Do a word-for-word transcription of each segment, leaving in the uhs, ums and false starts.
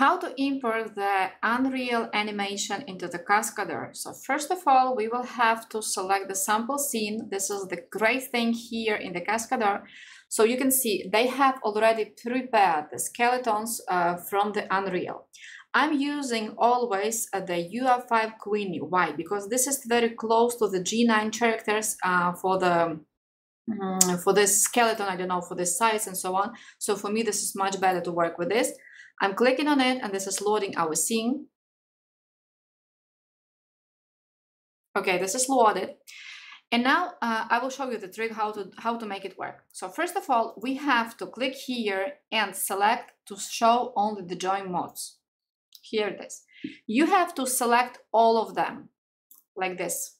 How to import the Unreal animation into the Cascadeur. So first of all, we will have to select the sample scene. This is the great thing here in the Cascadeur. So you can see they have already prepared the skeletons uh, from the Unreal. I'm using always uh, the U R five Queenie. Why? Because this is very close to the G nine characters uh, for the um, for this skeleton, I don't know, for the size and so on. So for me, this is much better to work with this. I'm clicking on it and this is loading our scene. Okay, this is loaded. And now uh, I will show you the trick how to, how to make it work. So first of all, we have to click here and select to show only the join modes. Here it is. You have to select all of them like this.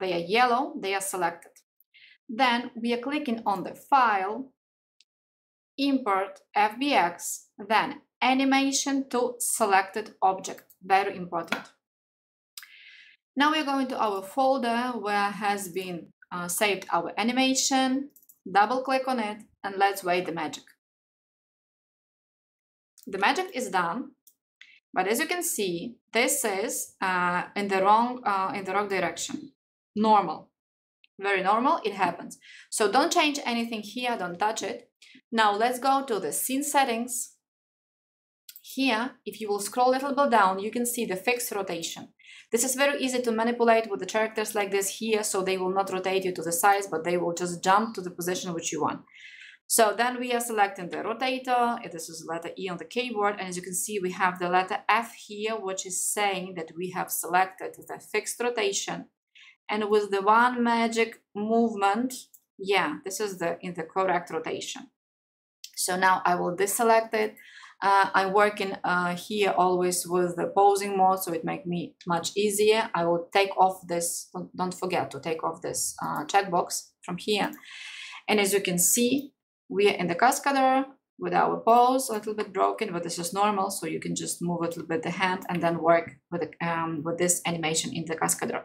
They are yellow, they are selected. Then we are clicking on the file, import F B X, then animation to selected object, very important. Now we're going to our folder where has been uh, saved our animation, double click on it, and let's wait the magic. The magic is done, but as you can see, this is uh, in the wrong uh, in the wrong direction. Normal, very normal, it happens. So don't change anything here, don't touch it. Now let's go to the scene settings. Here, if you will scroll a little bit down, you can see the fixed rotation. This is very easy to manipulate with the characters like this here, so they will not rotate you to the size, but they will just jump to the position which you want. So then we are selecting the rotator. This is letter E on the keyboard, and as you can see, we have the letter F here, which is saying that we have selected the fixed rotation. And with the one magic movement, yeah, this is the in the correct rotation. So now I will deselect it. Uh, I'm working uh, here always with the posing mode, so it makes me much easier. I will take off this, don't, don't forget to take off this uh, checkbox from here. And as you can see, we are in the Cascadeur with our pose, a little bit broken, but this is normal, so you can just move a little bit the hand and then work with, the, um, with this animation in the Cascadeur.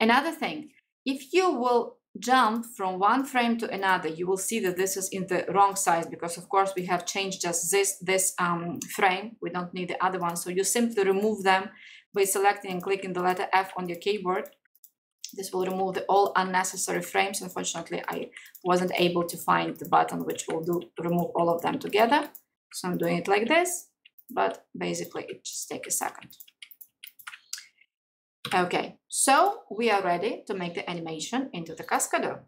Another thing, if you will jump from one frame to another, you will see that this is in the wrong size because of course we have changed just this this um, frame, we don't need the other one, so you simply remove them by selecting and clicking the letter F on your keyboard. This will remove the all unnecessary frames. Unfortunately, I wasn't able to find the button which will do remove all of them together, so I'm doing it like this, but basically it just takes a second. Okay, so we are ready to make the animation into the Cascadeur.